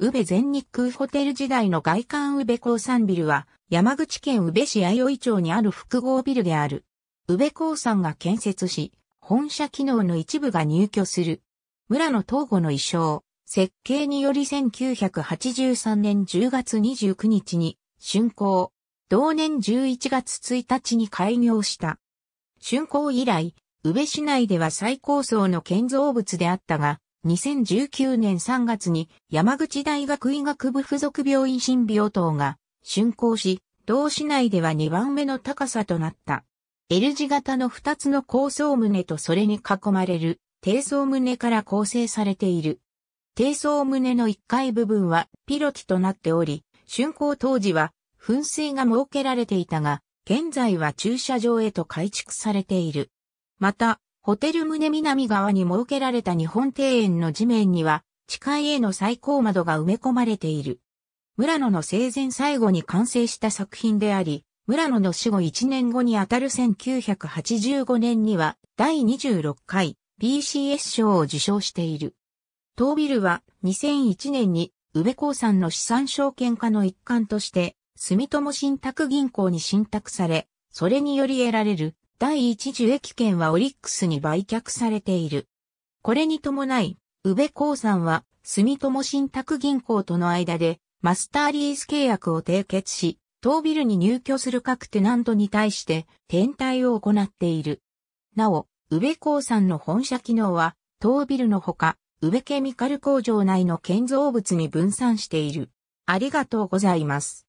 宇部全日空ホテル時代の外観宇部興産ビルは山口県宇部市相生町にある複合ビルである。宇部興産が建設し、本社機能の一部が入居する。村野東吾の意匠、設計により1983年10月29日に竣工。同年11月1日に開業した。竣工以来、宇部市内では最高層の建造物であったが、2019年3月に山口大学医学部附属病院新病棟が竣工し、同市内では2番目の高さとなった。L 字型の2つの高層棟とそれに囲まれる低層棟から構成されている。低層棟の1階部分はピロティとなっており、竣工当時は噴水が設けられていたが、現在は駐車場へと改築されている。また、ホテル棟南側に設けられた日本庭園の地面には、地下への最高窓が埋め込まれている。村野の生前最後に完成した作品であり、村野の死後1年後にあたる1985年には、第26回 BCS 賞を受賞している。当ビルは2001年に宇部興産の資産証券化の一環として、住友信託銀行に信託され、それにより得られる。第一受益権はオリックスに売却されている。これに伴い、宇部興産は住友信託銀行との間でマスターリース契約を締結し、当ビルに入居する各テナントに対して転貸を行っている。なお、宇部興産の本社機能は当ビルのほか、宇部ケミカル工場内の建造物に分散している。ありがとうございます。